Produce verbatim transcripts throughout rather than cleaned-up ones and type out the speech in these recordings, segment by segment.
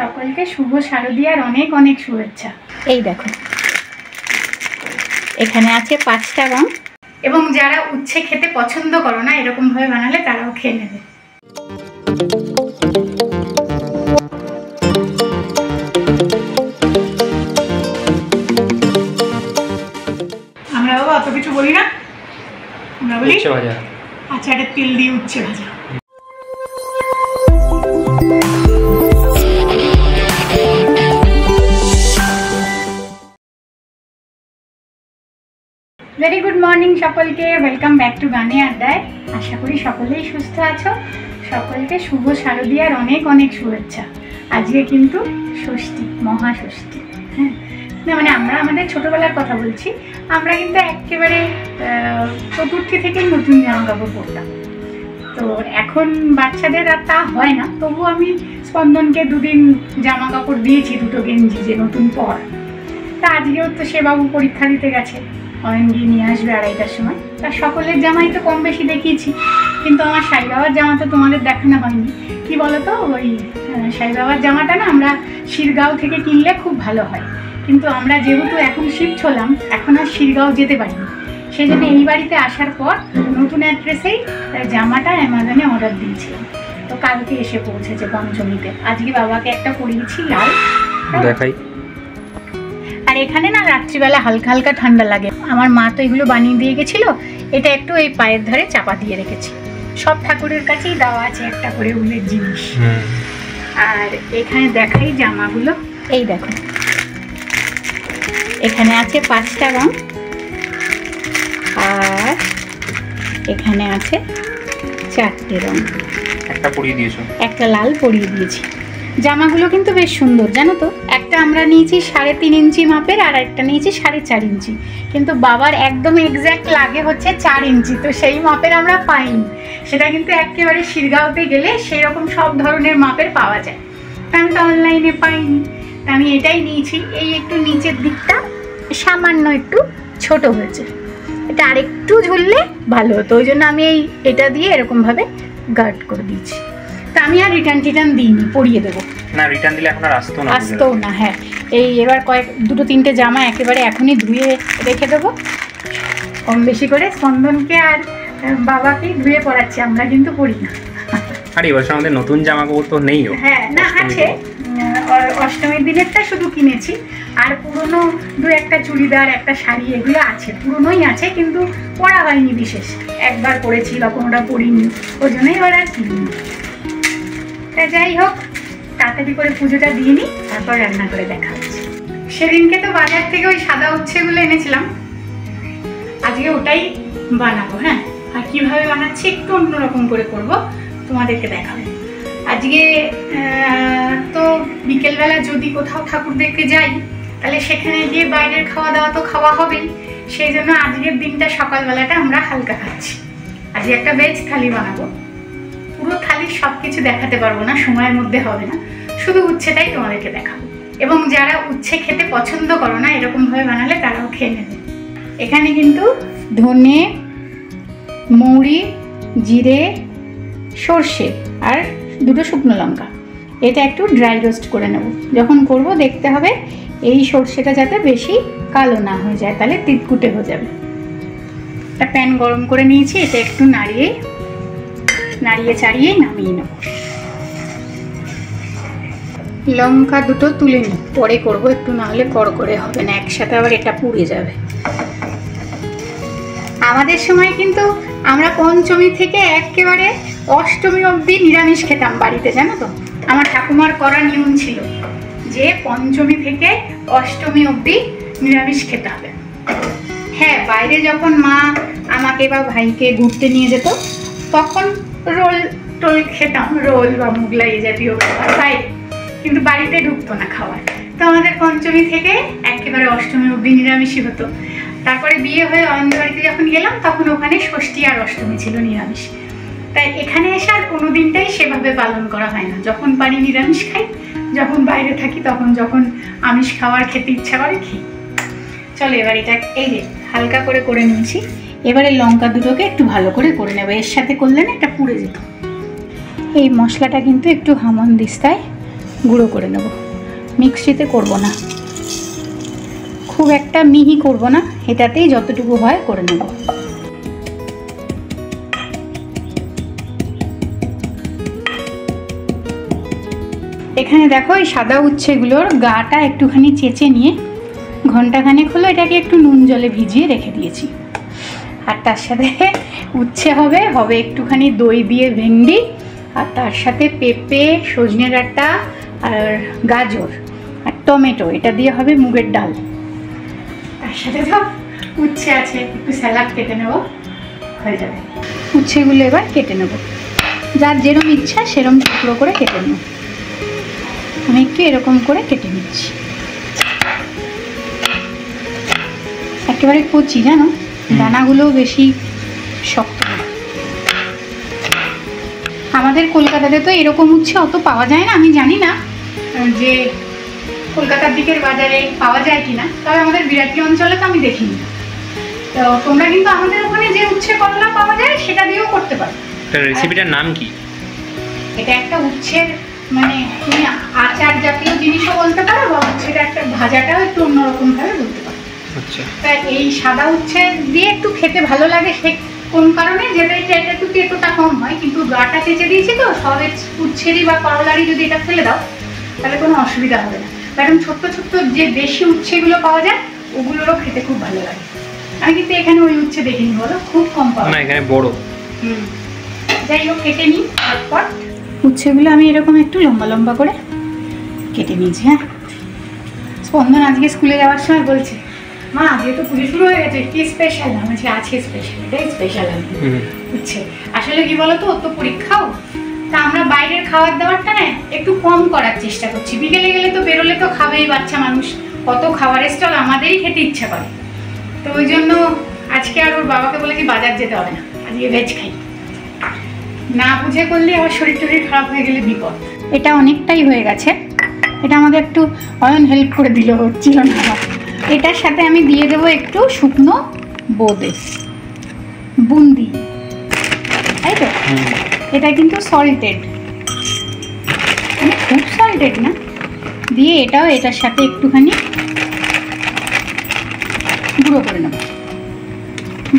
সকলকে শুভ শারদিয়ার অনেক অনেক শুভেচ্ছা। এই দেখো এখানে আছে পাঁচটা রং, এবং যারা উচ্ছে খেতে পছন্দ করো না এরকম ভাবে বানালে তারাও খেয়ে নেবে। আমরা বাবা অত কিছু বলি না, আমরা বলি উচ্ছে ভাজা। আচ্ছা, এটা তিল দিয়ে উচ্ছে ভাজা। ভেরি গুড মর্নিং সকলকে, ওয়েলকাম ব্যাক টু গানি আড্ডায়। আশা করি সকলেই সুস্থ আছো। সকলকে শুভ শারদিয়ার অনেক অনেক শুভেচ্ছা। আজকে কিন্তু ষষ্ঠী, মহাষষ্ঠী। হ্যাঁ, না মানে আমরা আমাদের ছোটোবেলার কথা বলছি। আমরা কিন্তু একেবারে চতুর্থী থেকে নতুন জামা কাপড় পরতাম, তো এখন বাচ্চাদের আর তা হয় না। তবু আমি স্পন্দনকে দুদিন জামা কাপড় দিয়েছি, দুটো গেঞ্জি যে নতুন পর। তা আজকেও তো সে বাবু পরীক্ষা দিতে গেছে, অয়ন গিয়ে নিয়ে আসবে আড়াইটার সময়। তার সকলের জামাই তো কম বেশি দেখিয়েছি, কিন্তু আমার সাই বাবার জামা তো তোমাদের দেখানো হয়নি। কি বলো তো, ওই সাই বাবার জামাটা না আমরা শিরগাঁও থেকে কিনলে খুব ভালো হয়, কিন্তু আমরা যেহেতু এখন শিফট হলাম, এখন আর শিরগাঁও যেতে পারিনি। সেই জন্য এই বাড়িতে আসার পর নতুন অ্যাড্রেসেই জামাটা অ্যামাজনে অর্ডার দিয়েছিলাম, তো কালকে এসে পৌঁছেছে পঞ্চমীতে। আজকে বাবাকে একটা পরিয়েছি লাল, দেখাই। আর এখানে না রাত্রিবেলা হালকা হালকা ঠান্ডা লাগে। আমার মা তো এগুলো বানিয়ে দিয়ে গেছিল, এটা একটু এই পায়ের ধারে চাপা দিয়ে রেখেছি। সব ঠাকুরের কাছেই দেওয়া আছে একটা করে উলের জিনিস। আর এখানে দেখাই জামাগুলো, এই দেখো এখানে আছে পাঁচটা রং, আর এখানে আছে চারটে রং। একটা পরিয়ে দিয়েছো, একটা লাল পরিয়ে দিয়েছি। জামাগুলো কিন্তু বেশ সুন্দর জানো তো। একটা আমরা নিয়েছি সাড়ে তিন ইঞ্চি মাপের, আর একটা নিয়েছি সাড়ে চার ইঞ্চি, কিন্তু বাবার একদম এক্স্যাক্ট লাগে হচ্ছে চার ইঞ্চি, তো সেই মাপের আমরা পাইনি। সেটা কিন্তু একেবারে শিরগাঁওতে গেলে সেই রকম সব ধরনের মাপের পাওয়া যায়, তা আমি তো অনলাইনে পাইনি, তা আমি এটাই নিয়েছি। এই একটু নিচের দিকটা সামান্য একটু ছোট হয়েছে, এটা আরেকটু ঝুললে ভালো হতো, ওই জন্য আমি এই এটা দিয়ে এরকমভাবে গার্ড করে দিয়েছি। তা আমি আর রিটার্ন টিটার্ন দিইনি, পরিয়ে দেবো না, রিটার্ন দিলে এখন আর আসতো না, আসতো না। হ্যাঁ, এই এবার কয়েক দুটো তিনটে জামা একেবারে এখনই ধুয়ে রেখে দেবো, কম বেশি করে স্পন্দনকে আর বাবাকে ধুয়ে পড়াচ্ছি, আমরা কিন্তু পরি না। আর এই বছর আমাদের নতুন জামা কাপড় তো নেই। হ্যাঁ না, আছে অষ্টমীর দিনেরটা শুধু কিনেছি, আর পুরনো দু একটা চুড়িদার, একটা শাড়ি, এগুলো আছে, পুরনোই আছে, কিন্তু পরা হয়নি বিশেষ। একবার পরেছি বা কোনোটা পরিনি, ওই জন্যই এবার আর কিনিনি। তা যাই হোক, তাড়াতাড়ি করে পুজোটা দিয়ে নিই, তারপর রান্না করে দেখা হচ্ছে। সেদিনকে তো বাজার থেকে ওই সাদা উচ্ছেগুলো এনেছিলাম, আজকে ওটাই বানাবো। হ্যাঁ, আর কীভাবে বানাচ্ছি একটু অন্যরকম করে করবো, তোমাদেরকে দেখাবো। আজকে তো বিকেলবেলা যদি কোথাও ঠাকুর দেখতে যাই, তাহলে সেখানে গিয়ে বাইরের খাওয়া দাওয়া তো খাওয়া হবেই, সেই জন্য আজকের দিনটা সকালবেলাটা আমরা হালকা খাচ্ছি। আজকে একটা ভেজ থালি বানাবো, পুরো থালির সব কিছু দেখাতে পারবো না, সময়ের মধ্যে হবে না, শুধু উচ্ছেটাই তোমাদেরকে দেখাবো। এবং যারা উচ্ছে খেতে পছন্দ করো না এরকমভাবে বানালে তারাও খেয়ে নেবে। এখানে কিন্তু ধনে, মৌরি, জিরে, সর্ষে আর দুটো শুকনো লঙ্কা, এটা একটু ড্রাই রোস্ট করে নেব। যখন করব দেখতে হবে এই সর্ষেটা যাতে বেশি কালো না হয়ে যায়, তাহলে তিতকুটে হয়ে যাবে। একটা প্যান গরম করে নিয়েছি, এটা একটু নাড়িয়ে নাড়িয়ে চাড়িয়ে নামিয়ে নেব। লঙ্কা দুটো তুলে নিই, পরে করব একটু, নাহলে কড় করে হবে না, একসাথে আবার এটা পুড়ে যাবে। আমাদের সময় কিন্তু আমরা পঞ্চমী থেকে একেবারে অষ্টমী অবধি নিরামিষ খেতাম বাড়িতে জানো তো। আমার ঠাকুমার করা নিয়ম ছিল যে পঞ্চমী থেকে অষ্টমী অবধি নিরামিষ খেতে হবে। হ্যাঁ, বাইরে যখন মা আমাকে বা ভাইকে ঘুরতে নিয়ে যেত, তখন রোল টোল খেতাম, রোল বা মোগলাই এই জাতীয় খাবার বাইরে, কিন্তু বাড়িতে ঢুকতো না খাওয়ার। তো আমাদের পঞ্চমী থেকে একেবারে অষ্টমী অবধি নিরামিষই হতো। তারপরে বিয়ে হয়ে অন্য বাড়িতে যখন গেলাম, তখন ওখানে ষষ্ঠী আর অষ্টমী ছিল নিরামিষ। তাই এখানে এসে আর কোনো দিনটাই সেভাবে পালন করা হয় না, যখন পারি নিরামিষ খাই, যখন বাইরে থাকি তখন যখন আমিষ খাওয়ার খেতে ইচ্ছা করে খেয়ে। চলো এবার এটা এই যে হালকা করে করে নিয়েছি, এবারে লঙ্কা দুটোকে একটু ভালো করে করে নেবো, এর সাথে করলে না এটা পুড়ে যেত। এই মশলাটা কিন্তু একটু হামন দিস্তায় গুঁড়ো করে নেব। মিক্সিতে করব না, খুব একটা মিহি করব না, এটাতেই যতটুকু হয় করে নেব। এখানে দেখো এই সাদা উচ্ছেগুলোর গাটা একটুখানি চেঁচে নিয়ে ঘন্টাখানেক হলো এটাকে একটু নুন জলে ভিজিয়ে রেখে দিয়েছি। আর তার সাথে উচ্ছে হবে হবে একটুখানি দই দিয়ে ভেন্ডি, আর তার সাথে পেঁপে, সজনে ডাঁটা আর গাজর আর টমেটো, এটা দিয়ে হবে মুগের ডাল। তার সাথে তো উচ্ছে আছে, একটু স্যালাড কেটে নেব, হয়ে যাবে। উচ্ছেগুলো এবার কেটে নেব, যার যেরম ইচ্ছা সেরম টুকরো করে কেটে নেব। আমি একটু এরকম করে কেটে নিচ্ছি, একেবারে কচি, জানো দানাগুলোও বেশি শক্ত। আমাদের কলকাতাতে তো এরকম উচ্ছে অত পাওয়া যায় না, আমি জানি না যে কলকাতার দিকের বাজারে পাওয়া যায় কিনা, তবে আমাদের বিরাটি অঞ্চলে তো আমি দেখিনি। তো তোমরা কিন্তু আমাদের ওখানে যে উচ্ছে করলা পাওয়া যায় সেটা দিয়েও করতে পারো। রেসিপিটার নাম কি? এটা একটা উচ্ছের মানে তুমি আচার জাতীয় জিনিসও বলতে পারো বা উচ্ছেটা একটা ভাজাটাও একটু অন্যরকমভাবে বলতে পারো। আচ্ছা, তাই এই সাদা উচ্ছে দিয়ে একটু খেতে ভালো লাগে, সে কোন কারণে যেটা এটা একটু তেঁতোটা কম হয়, কিন্তু গাটা চেঁচে দিয়েছি তো সবে উচ্ছেরই বা করলারই যদি এটা ফেলে দাও তাহলে কোনো অসুবিধা হবে না। কারণ ছোট্ট ছোট্ট যে দেশি উচ্ছেগুলো পাওয়া যায় ওগুলোরও খেতে খুব ভালো লাগে। আমি কিন্তু এখানে ওই উচ্ছে দেখিনি বলো, খুব কম পাওয়া যায় এখানে বড়। হুম, যাই হোক কেটে নিই। তারপর উচ্ছেগুলো আমি এরকম একটু লম্বা লম্বা করে কেটে নিয়েছি। হ্যাঁ, স্পন্দন আজকে স্কুলে যাওয়ার সময় বলছে, মা আজকে তো পুজো শুরু হয়ে গেছে, কি স্পেশাল? আমি বলছি আজকে স্পেশাল, এটাই স্পেশাল। বুঝছে আসলে কি বলো তো, ওর তো পরীক্ষাও, তা আমরা বাইরের খাবার দাবারটা না একটু কম করার চেষ্টা করছি। বিকেলে গেলে তো বেরোলে তো খাবেই, বাচ্চা মানুষ কত খাবারের স্টল, আমাদেরই খেতে ইচ্ছা করে। তো ওই জন্য আজকে আর ওর বাবাকে বলেছি বাজার যেতে হবে না, আজকে ভেজ খাই। না বুঝে করলে আমার শরীর টরীর খারাপ হয়ে গেলে বিপদ। এটা অনেকটাই হয়ে গেছে, এটা আমাকে একটু অয়ন হেল্প করে দিল, হচ্ছিল না। এটার সাথে আমি দিয়ে দেবো একটু শুকনো বোঁদে, বুন্দি, তাই তো? এটা কিন্তু সল্টেড, মানে খুব সল্টেড না, দিয়ে এটাও এটার সাথে একটুখানি গুঁড়ো করে নেব।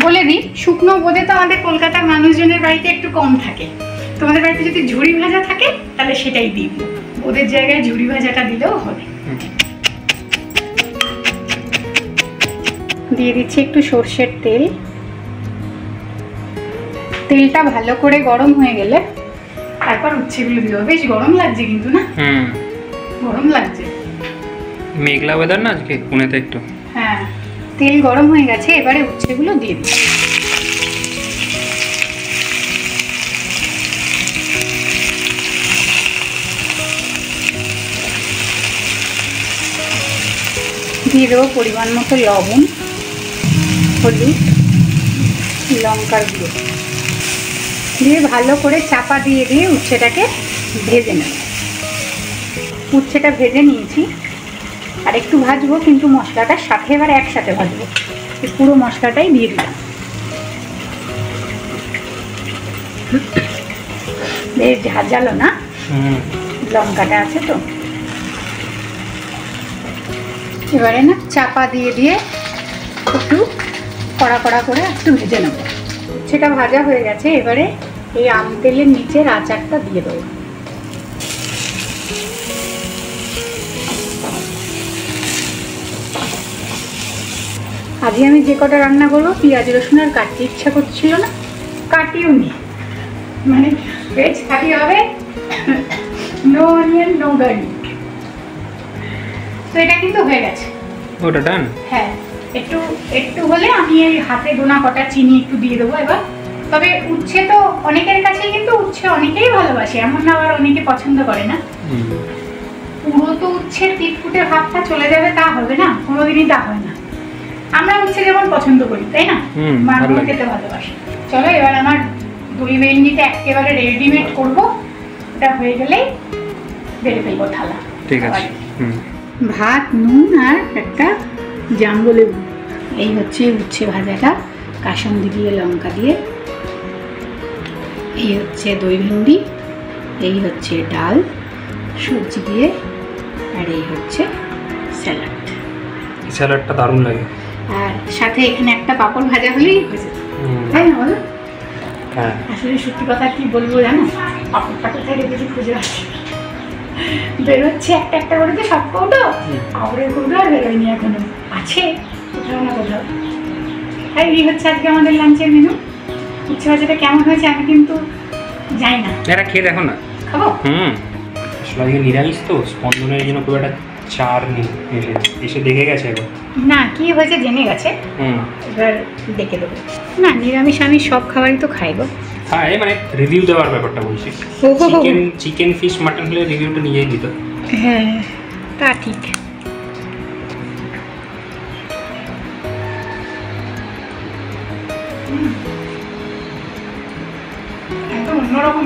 বলে দিই, শুকনো বোঁদে তো আমাদের কলকাতার মানুষজনের বাড়িতে একটু কম থাকে। তোমাদের বাড়িতে যদি ঝুড়ি ভাজা থাকে তাহলে সেটাই দিই, ওদের জায়গায় ঝুড়ি ভাজাটা দিলেও হবে। দিয়ে দিচ্ছি একটু সর্ষের তেল। তেলটা ভালো করে গরম হয়ে গেলে তারপর উচ্ছেগুলো দিয়ে দেব। বেশ গরম লাগছে কিন্তু, না? হুম, গরম লাগছে, মেঘলা ওয়েদার না আজকে পুনেতে একটু। হ্যাঁ, তেল গরম হয়ে গেছে, এবারে উচ্ছেগুলো দিয়ে দিই। দিয়ে দেবো পরিমাণ মতো লবণ, হলুদ, লঙ্কার গুঁড়ো দিয়ে ভালো করে চাপা দিয়ে দিয়ে উচ্ছেটাকে ভেজে নেব। উচ্ছেটা ভেজে নিয়েছি, আর একটু ভাজবো কিন্তু মশলাটার সাথে এবার একসাথে ভাজবো। পুরো মশলাটাই দিয়ে দিলাম, বেশ ঝাঁঝালো না, লঙ্কাটা আছে তো। এবারে না চাপা দিয়ে দিয়ে একটু কড়া কড়া করে একটু ভেজে নেব। সেটা ভাজা হয়ে গেছে, এবারে এই আম তেলের নিচের আচারটা দিয়ে দেবো। আজকে আমি যে কটা রান্না করবো পেঁয়াজ রসুন আর কাটতে ইচ্ছা করছিল না, কাটিও নি, মানে ভেজ থাকি হবে, নো অনিয়ন নো গার্লিক। তো এটা কিন্তু হয়ে গেছে, ওটা ডান। হ্যাঁ, একটু একটু হলে আমি এই হাতে গোনা কটা চিনি একটু দিয়ে দেবো এবার। তবে উচ্ছে তো অনেকের কাছে কিন্তু উচ্ছে অনেকেই ভালোবাসে, এমন না আবার অনেকে পছন্দ করে না। পুরো তো উচ্ছে তিটকুটে ভাবটা চলে যাবে তা হবে না, কোনোদিনই তা হয় না। আমরা উচ্ছে যেমন পছন্দ করি, তাই না, মানুষ খেতে ভালোবাসে। চলো এবার আমার দই ভেন্ডিটা একেবারে রেডিমেড করবো, এটা হয়ে গেলেই বেড়ে ফেলবো থালা। ঠিক আছে, ভাত, নুন আর একটা জাম্বো লেবু, এই হচ্ছে উচ্ছে ভাজাটা, কাসুন্দি দিয়ে লঙ্কা দিয়ে। এই হচ্ছে দই ভেন্ডি, এই হচ্ছে ডাল, সবজি দিয়ে আর এই হচ্ছে স্যালাড। এই স্যালাডটা দারুণ লাগে আর সাথে এখানে একটা পাপড় ভাজা হলেই হয়ে যায়, তাই না বলো? হ্যাঁ, আসলে সত্যি কথা কি বলবো জানো, পাপড়টা কোথায় রেখেছি খুঁজে আসছি, বেরোচ্ছে একটা একটা করে তো সব কৌটো, আবরের কৌটো আর বেরোয়নি, এখনো আছে কোথাও না কোথাও। তাই এই হচ্ছে আজকে আমাদের লাঞ্চের মেনু। উচ্ছে ভাজাটা কেমন হয়েছে আমি কিন্তু জানি না, এটা খেয়ে দেখো না। খাবো? হুম, আসলে আজকে নিরামিষ তো স্পন্দনের জন্য খুব একটা চার নেই, এসে দেখে গেছে এখন না কি হয়েছে জেনে গেছে। হুম, এবার দেখে দেবো না। নিরামিষ আমি সব খাবারই তো খাইব, হ্যাঁ মানে রিভিউ দেওয়ার ব্যাপারটা বলছি, চিকেন চিকেন ফিশ মাটন হলে রিভিউটা নিয়েই দিত। হ্যাঁ তা ঠিক। একদম অন্যরকম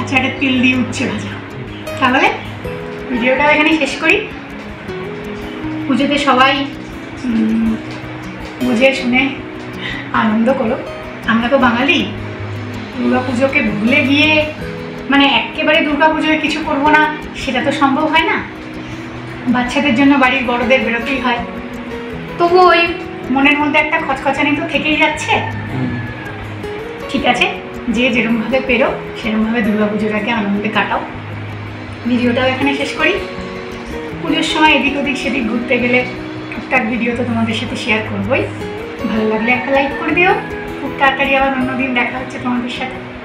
আচারের তেল দিয়ে উচ্ছে ভাজা। তাহলে ভিডিওটা এখানে শেষ করি। পুজোতে সবাই বুঝে শুনে আনন্দ করো। আমরা তো বাঙালি, দুর্গা পুজোকে ভুলে গিয়ে মানে একেবারে দুর্গা পুজোয় কিছু করব না সেটা তো সম্ভব হয় না, বাচ্চাদের জন্য বাড়ির বড়দের বেরোতেই হয়। তবু ওই মনের মধ্যে একটা খচখচানি তো থেকেই যাচ্ছে। ঠিক আছে, যে যেরকমভাবে পেরো সেরকমভাবে দুর্গা পুজোটাকে আনন্দে কাটাও। ভিডিওটাও এখানে শেষ করি। পুজোর সময় এদিক ওদিক সেদিক ঘুরতে গেলে টুকটাক ভিডিও তো তোমাদের সাথে শেয়ার করবই। ভালো লাগলে একটা লাইক করে দিও। খুব তাড়াতাড়ি আবার অন্যদিন দেখা হচ্ছে তোমাদের সাথে।